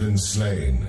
been slain.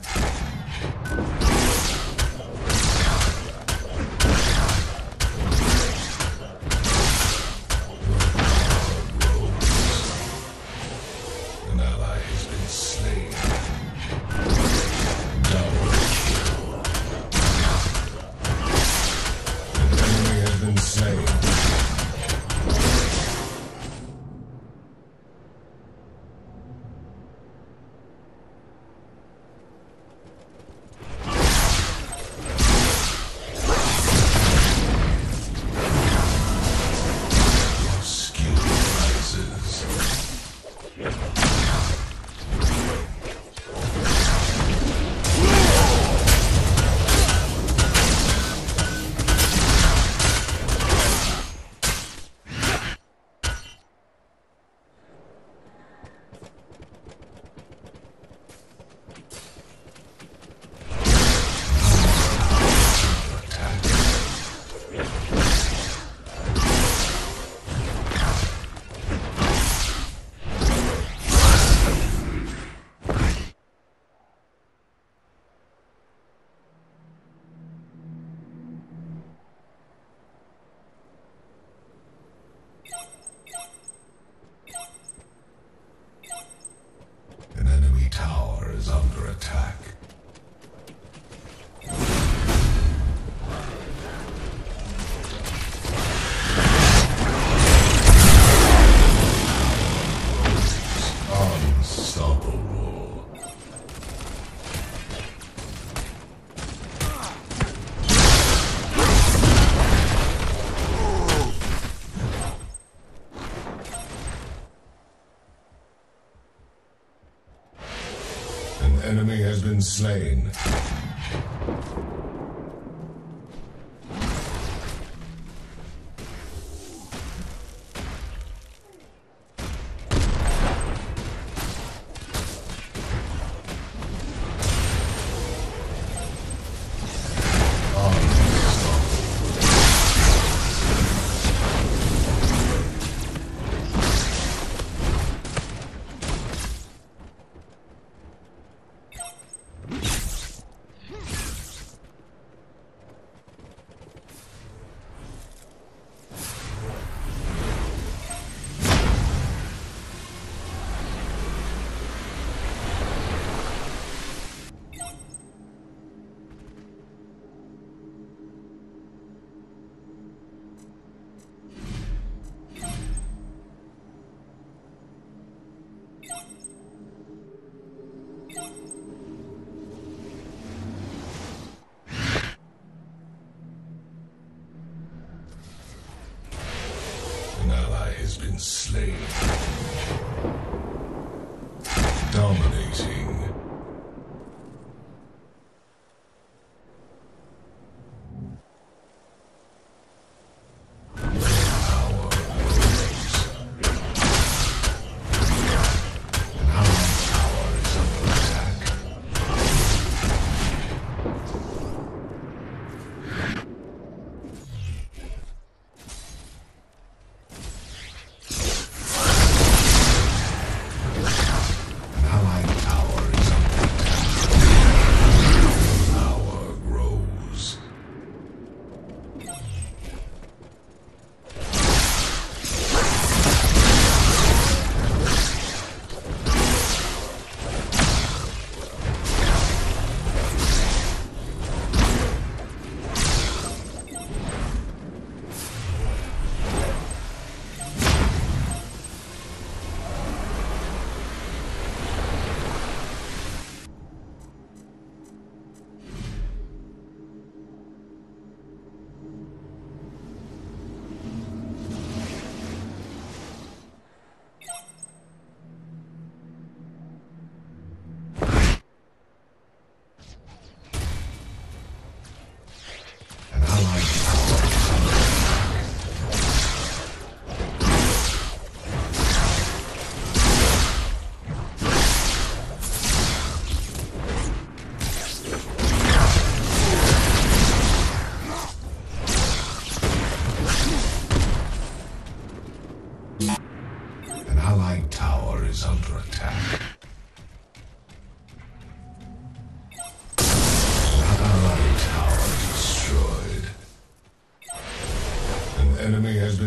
Enemy has been slain. Been slain. Dominating. Tower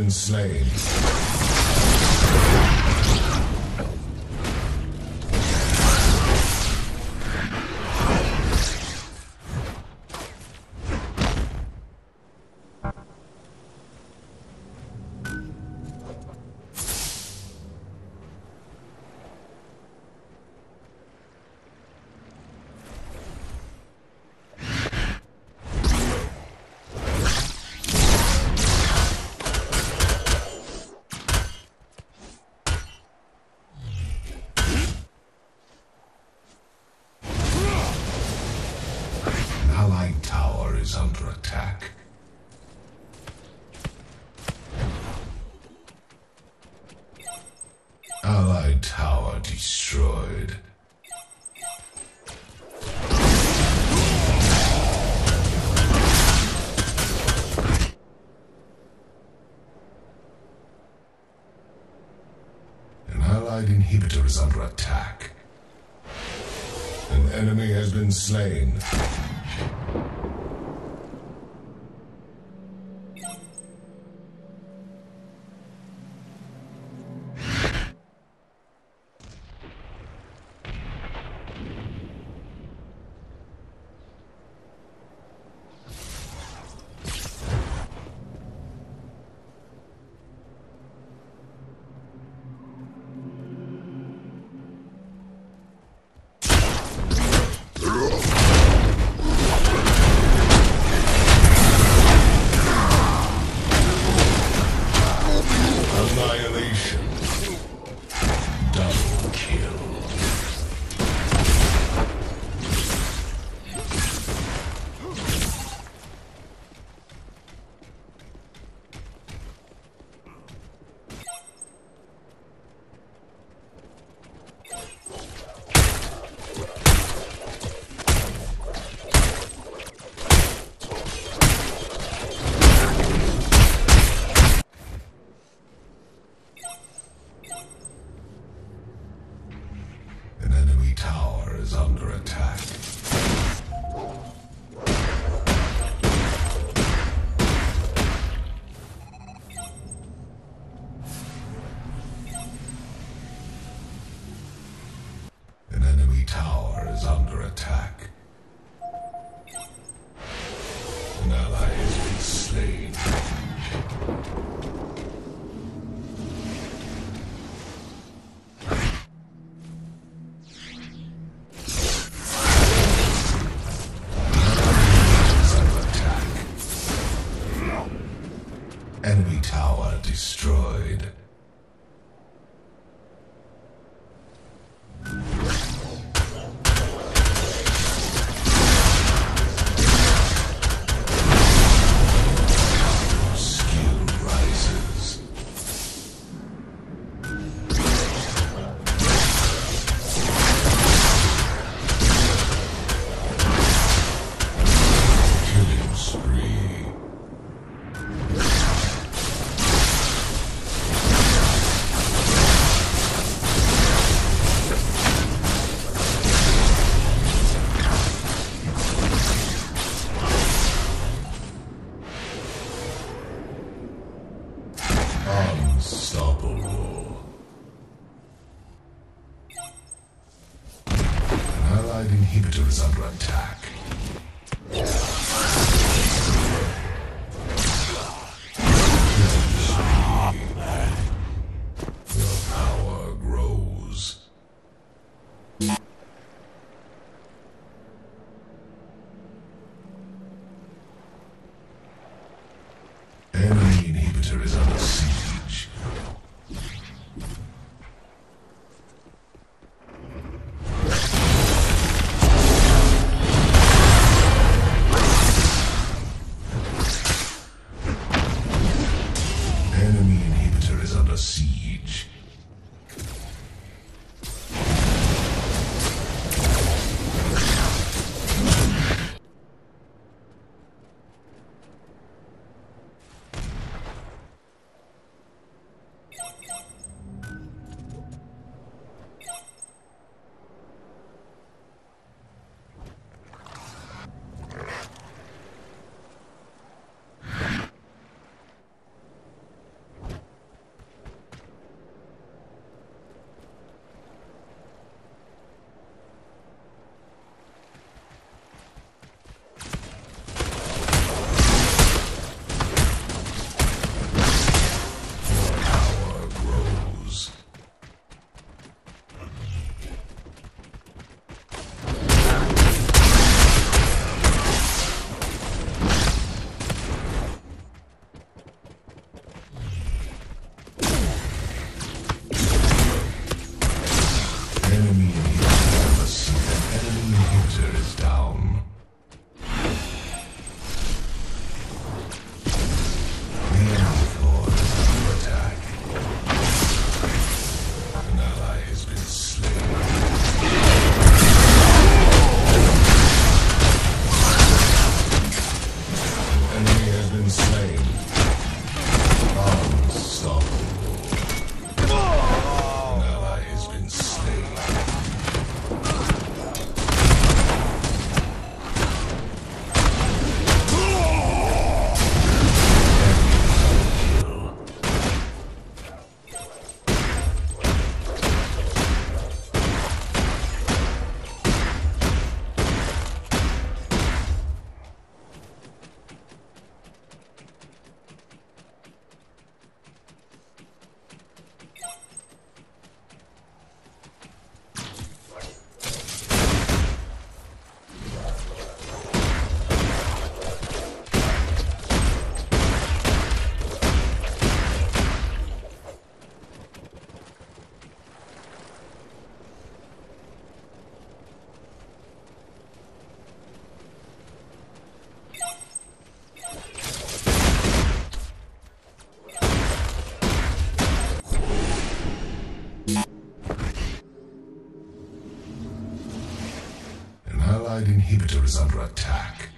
been slain. Allied tower destroyed. An allied inhibitor is under attack. An enemy has been slain. Enemy tower destroyed. Unstoppable. An allied inhibitor is under attack. Your power grows. Enemy inhibitor is under siege. peptide inhibitor is under attack.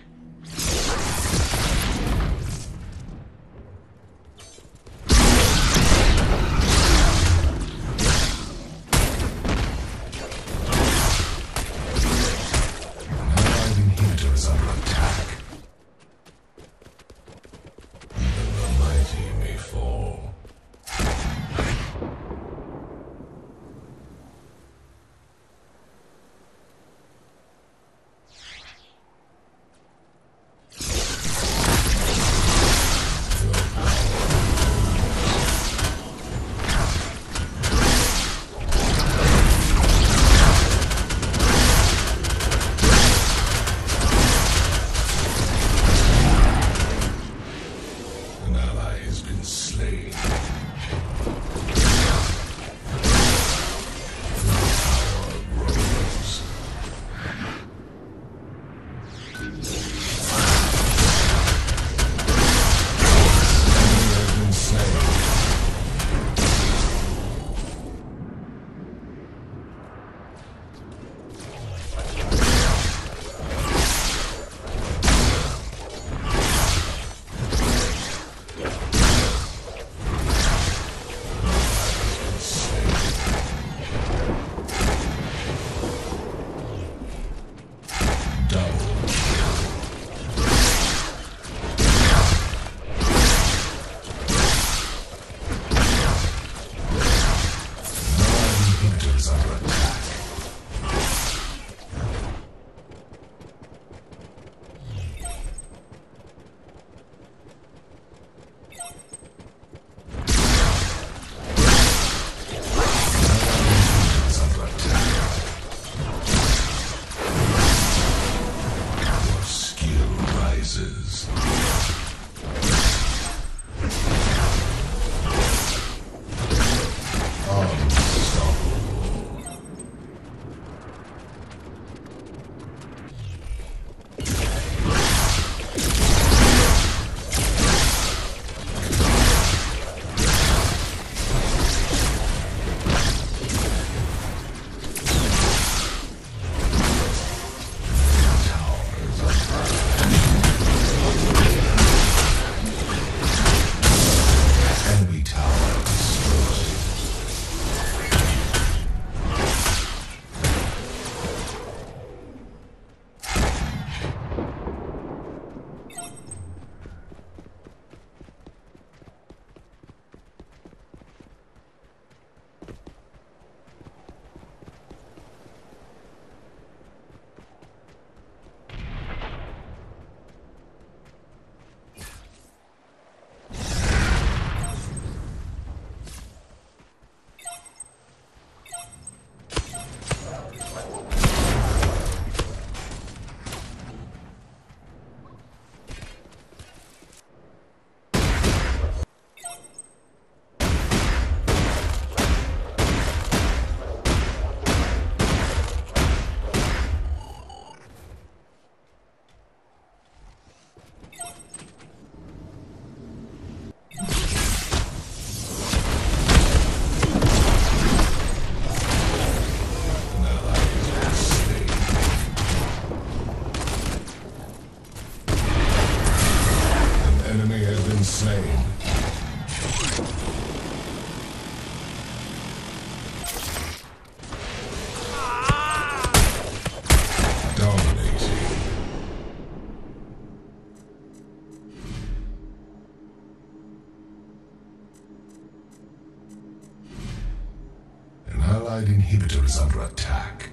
Inhibitor is under attack.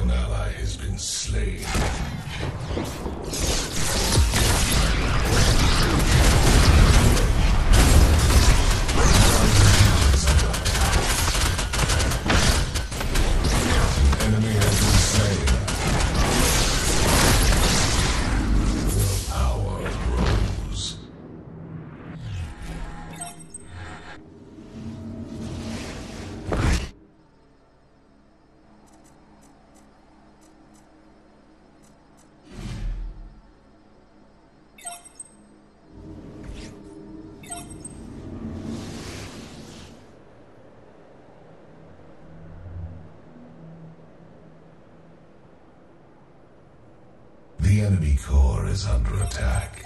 An ally has been slain. An enemy has been slain. enemy core is under attack.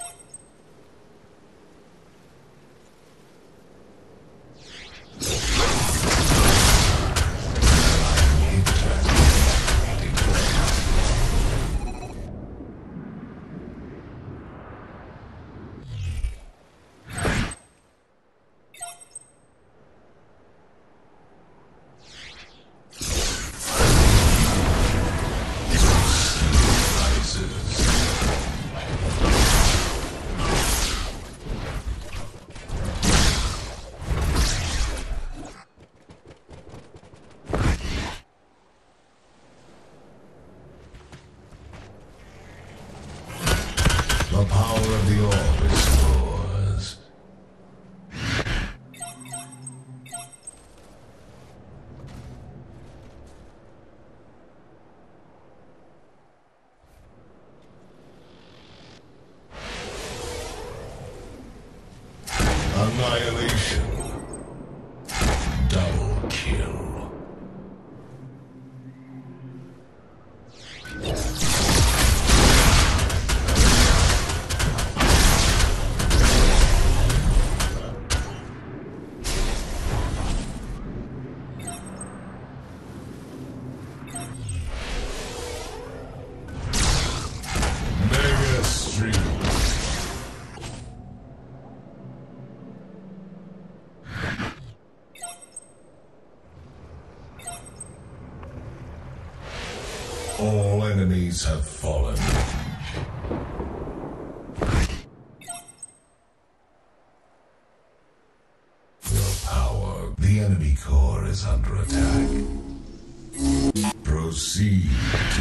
The power of the orb restores. Annihilation. Double kill. All enemies have fallen. Willpower. The enemy core is under attack. Proceed.